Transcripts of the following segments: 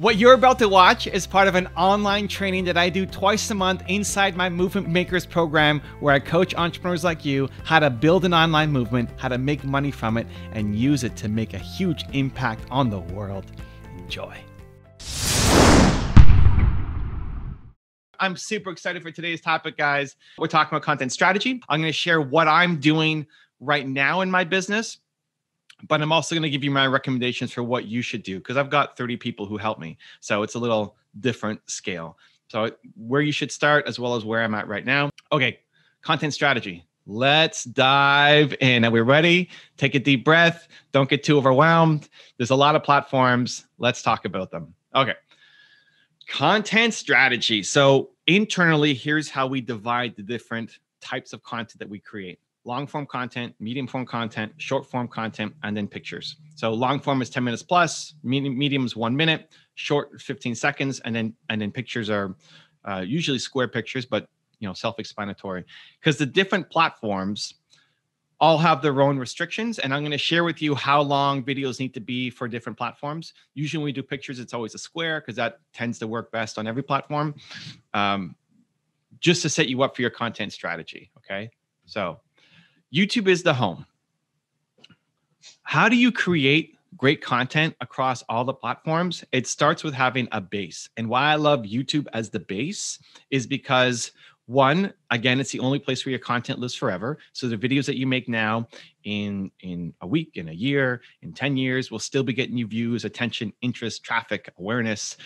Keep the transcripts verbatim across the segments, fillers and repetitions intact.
What you're about to watch is part of an online training that I do twice a month inside my Movement Makers program, where I coach entrepreneurs like you how to build an online movement, how to make money from it, and use it to make a huge impact on the world. Enjoy. I'm super excited for today's topic, guys. We're talking about content strategy. I'm going to share what I'm doing right now in my business, but I'm also going to give you my recommendations for what you should do, because I've got thirty people who help me. So it's a little different scale. So where you should start, as well as where I'm at right now. Okay, content strategy. Let's dive in. Are we ready? Take a deep breath. Don't get too overwhelmed. There's a lot of platforms. Let's talk about them. Okay, content strategy. So internally, here's how we divide the different types of content that we create. Long form content, medium form content, short form content, and then pictures. So long form is ten minutes plus, medium, medium is one minute, short fifteen seconds, and then and then pictures are uh, usually square pictures, but you know, self-explanatory. Because the different platforms all have their own restrictions, and I'm going to share with you how long videos need to be for different platforms. Usually when we do pictures, it's always a square because that tends to work best on every platform. Um, just to set you up for your content strategy. Okay, so YouTube is the home. How do you create great content across all the platforms? It starts with having a base. And why I love YouTube as the base is because, one, again, it's the only place where your content lives forever. So the videos that you make now in, in a week, in a year, in ten years, will still be getting you views, attention, interest, traffic, awareness.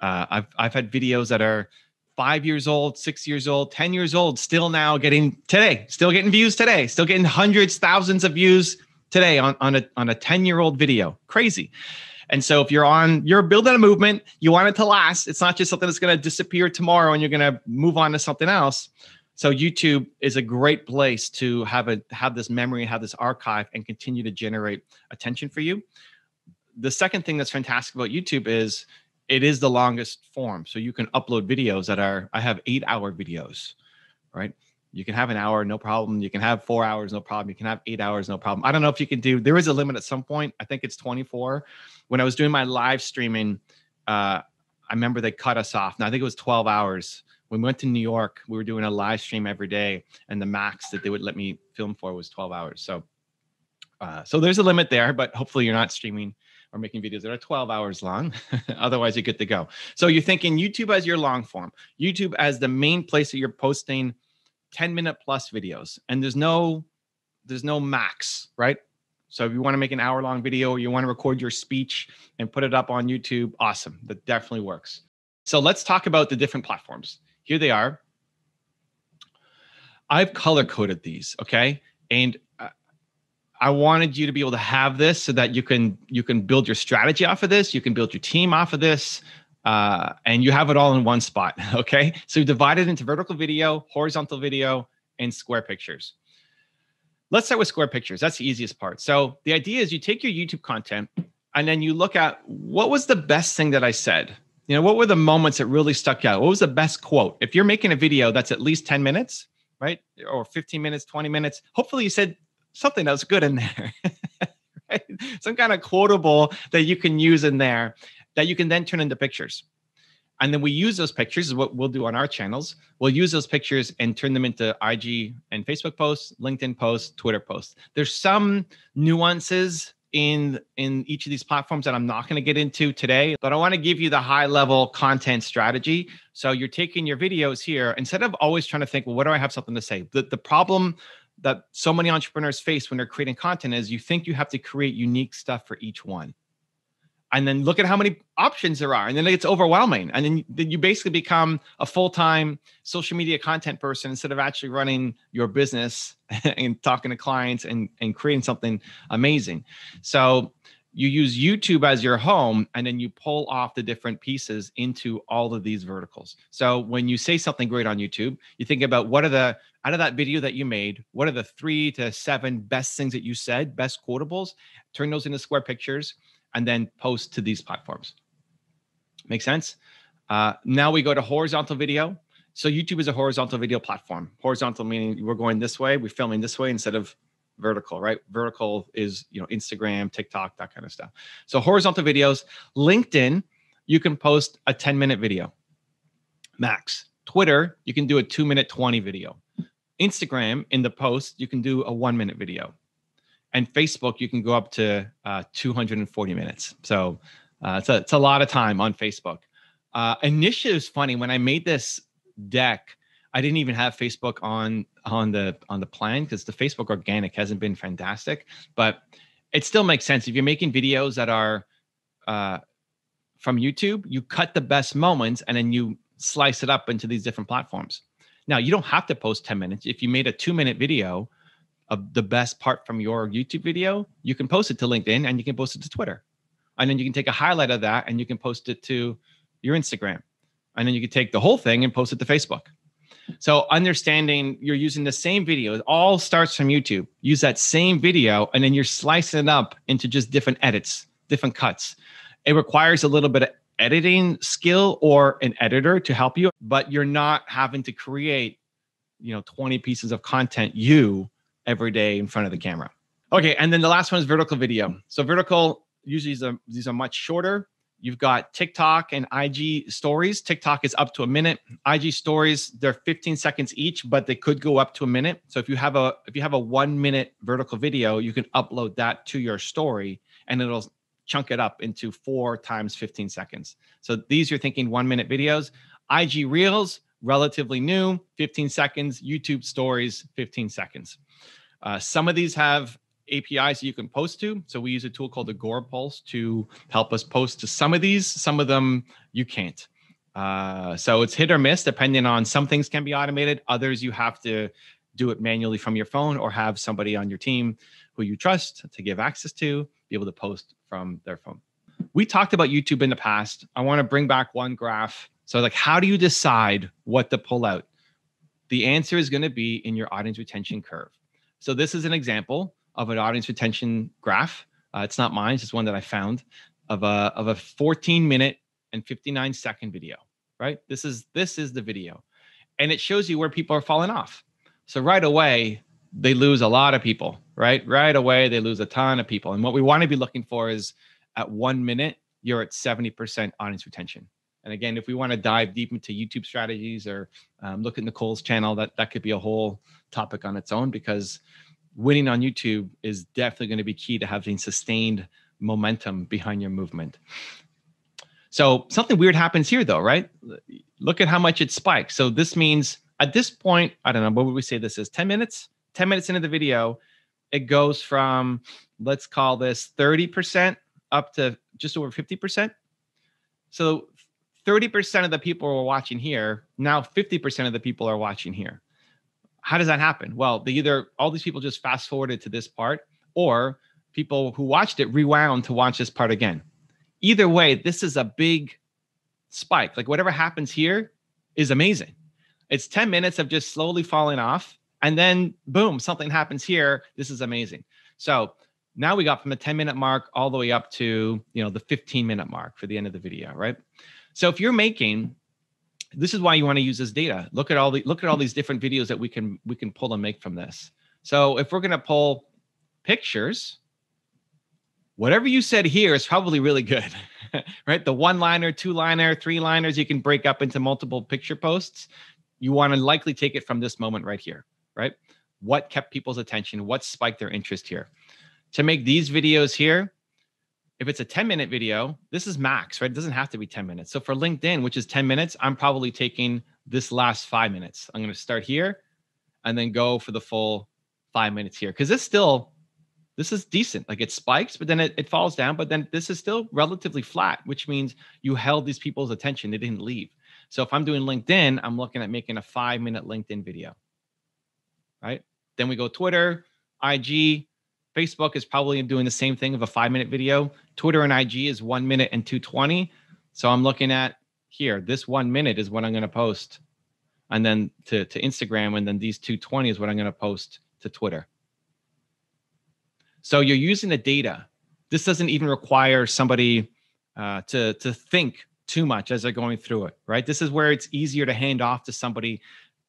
Uh, I've, I've had videos that are five years old, six years old, ten years old, still now getting today, still getting views today, still getting hundreds, thousands of views today on, on a on a ten-year-old video. Crazy. And so if you're on, you're building a movement, you want it to last. It's not just something that's going to disappear tomorrow and you're going to move on to something else. So YouTube is a great place to have a have this memory, have this archive, and continue to generate attention for you. The second thing that's fantastic about YouTube is it is the longest form. So you can upload videos that are, I have eight hour videos, right? You can have an hour, no problem. You can have four hours, no problem. You can have eight hours, no problem. I don't know if you can do, there is a limit at some point. I think it's twenty-four. When I was doing my live streaming, uh, I remember they cut us off. Now I think it was twelve hours. When we went to New York, we were doing a live stream every day, and the max that they would let me film for was twelve hours. So, uh, so there's a limit there, but hopefully you're not streaming or making videos that are twelve hours long. Otherwise, you're good to go. So you're thinking YouTube as your long form, YouTube as the main place that you're posting ten minute plus videos. And there's no, there's no max, right? So if you want to make an hour long video, or you want to record your speech and put it up on YouTube, awesome. That definitely works. So let's talk about the different platforms. Here they are. I've color coded these, okay? And I wanted you to be able to have this so that you can you can build your strategy off of this, you can build your team off of this, uh, and you have it all in one spot, okay? So you divide it into vertical video, horizontal video, and square pictures. Let's start with square pictures. That's the easiest part. So the idea is you take your YouTube content and then you look at what was the best thing that I said? You know, what were the moments that really stuck out? What was the best quote? If you're making a video that's at least ten minutes, right? Or fifteen minutes, twenty minutes, hopefully you said something that's good in there, right? Some kind of quotable that you can use in there that you can then turn into pictures. And then we use those pictures, is what we'll do on our channels. We'll use those pictures and turn them into I G and Facebook posts, LinkedIn posts, Twitter posts. There's some nuances in, in each of these platforms that I'm not going to get into today, but I want to give you the high level content strategy. So you're taking your videos here, instead of always trying to think, well, what do I have something to say? The, the problem that so many entrepreneurs face when they're creating content is you think you have to create unique stuff for each one. And then look at how many options there are. And then it's overwhelming. And then, then you basically become a full-time social media content person instead of actually running your business and talking to clients and, and creating something amazing. So you use YouTube as your home, and then you pull off the different pieces into all of these verticals. So when you say something great on YouTube, you think about what are the, out of that video that you made, what are the three to seven best things that you said, best quotables, turn those into square pictures, and then post to these platforms. Make sense? Uh, now we go to horizontal video. So YouTube is a horizontal video platform. Horizontal meaning we're going this way, we're filming this way instead of vertical, right? Vertical is, you know, Instagram, TikTok, that kind of stuff. So horizontal videos, LinkedIn you can post a ten minute video max. Twitter, you can do a two minute twenty video. Instagram, in the post, you can do a one minute video. And Facebook, you can go up to uh, two hundred forty minutes. So uh, it's, a, it's a lot of time on Facebook. Uh, Initiative's funny. When I made this deck, I didn't even have Facebook on on the on the plan because the Facebook organic hasn't been fantastic. But it still makes sense. If you're making videos that are uh, from YouTube, you cut the best moments and then you slice it up into these different platforms. Now, you don't have to post ten minutes. If you made a two minute video of the best part from your YouTube video, you can post it to LinkedIn and you can post it to Twitter. And then you can take a highlight of that and you can post it to your Instagram. And then you can take the whole thing and post it to Facebook. So understanding you're using the same video, it all starts from YouTube. Use that same video and then you're slicing it up into just different edits, different cuts. It requires a little bit of editing skill or an editor to help you, but you're not having to create, you know, twenty pieces of content you every day in front of the camera. Okay, and then the last one is vertical video. So vertical, usually these are, these are much shorter. You've got TikTok and I G stories. TikTok is up to a minute. I G stories, they're fifteen seconds each, but they could go up to a minute. So if you have a if you have a one minute vertical video, you can upload that to your story and it'll chunk it up into four times fifteen seconds. So these you're thinking one minute videos. I G Reels, relatively new, fifteen seconds. YouTube stories, fifteen seconds. Uh, some of these have A P Is that you can post to. So we use a tool called Agorapulse to help us post to some of these. Some of them you can't. Uh, so it's hit or miss depending on some things can be automated. Others you have to do it manually from your phone or have somebody on your team who you trust to give access to, be able to post from their phone. We talked about YouTube in the past. I want to bring back one graph. So like, how do you decide what to pull out? The answer is going to be in your audience retention curve. So this is an example of an audience retention graph. Uh, it's not mine, it's just one that I found of a, of a fourteen minute and fifty-nine second video, right? This is, this is the video. And it shows you where people are falling off. So right away, they lose a lot of people, right? Right away, they lose a ton of people. And what we wanna be looking for is at one minute, you're at seventy percent audience retention. And again, if we wanna dive deep into YouTube strategies or um, look at Nicole's channel, that, that could be a whole topic on its own, because winning on YouTube is definitely going to be key to having sustained momentum behind your movement. So something weird happens here though, right? Look at how much it spikes. So this means at this point, I don't know, what would we say this is? ten minutes? ten minutes into the video, it goes from, let's call this thirty percent up to just over fifty percent. So thirty percent of the people who are watching here, now fifty percent of the people are watching here. How does that happen? Well, they either, all these people just fast forwarded to this part, or people who watched it rewound to watch this part again. Either way, this is a big spike. Like whatever happens here is amazing. It's ten minutes of just slowly falling off, and then boom, something happens here. This is amazing. So now we got from the ten minute mark all the way up to, you know, the fifteen minute mark for the end of the video, right? So if you're making, this is why you want to use this data. Look at all the look at all these different videos that we can we can pull and make from this. So if we're going to pull pictures, whatever you said here is probably really good, right? The one-liner, two-liner, three-liners, you can break up into multiple picture posts. You want to likely take it from this moment right here, right? What kept people's attention? What spiked their interest here? To make these videos here, if it's a ten minute video, this is max, right? It doesn't have to be ten minutes. So for LinkedIn, which is ten minutes, I'm probably taking this last five minutes. I'm going to start here and then go for the full five minutes here. Cause it's still, this is decent. Like it spikes, but then it, it falls down, but then this is still relatively flat, which means you held these people's attention. They didn't leave. So if I'm doing LinkedIn, I'm looking at making a five minute LinkedIn video, right? Then we go Twitter, I G, Facebook is probably doing the same thing of a five minute video. Twitter and I G is one minute and two twenty. So I'm looking at here, this one minute is what I'm going to post. And then to, to Instagram, and then these two twenty is what I'm going to post to Twitter. So you're using the data. This doesn't even require somebody uh, to, to think too much as they're going through it, right? This is where it's easier to hand off to somebody,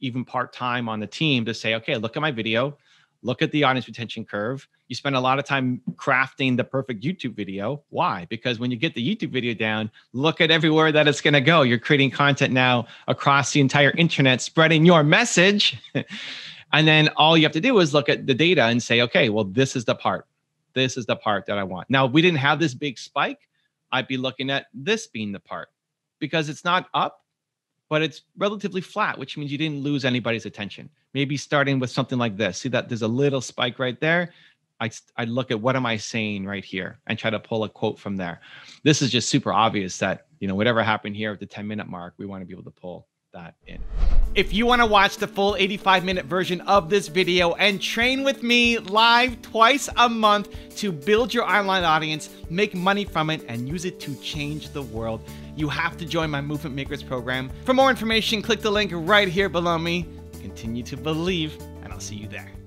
even part-time on the team, to say, okay, look at my video. Look at the audience retention curve. You spend a lot of time crafting the perfect YouTube video. Why? Because when you get the YouTube video down, look at everywhere that it's going to go. You're creating content now across the entire internet, spreading your message. And then all you have to do is look at the data and say, okay, well, this is the part. This is the part that I want. Now, if we didn't have this big spike, I'd be looking at this being the part, because it's not up, but it's relatively flat, which means you didn't lose anybody's attention. Maybe starting with something like this. See that there's a little spike right there. I, I look at what am I saying right here and try to pull a quote from there. This is just super obvious that, you know, whatever happened here at the ten minute mark, we want to be able to pull that in. If you want to watch the full eighty-five minute version of this video and train with me live twice a month to build your online audience, make money from it, and use it to change the world, you have to join my Movement Makers program. For more information, click the link right here below me. Continue to believe, and I'll see you there.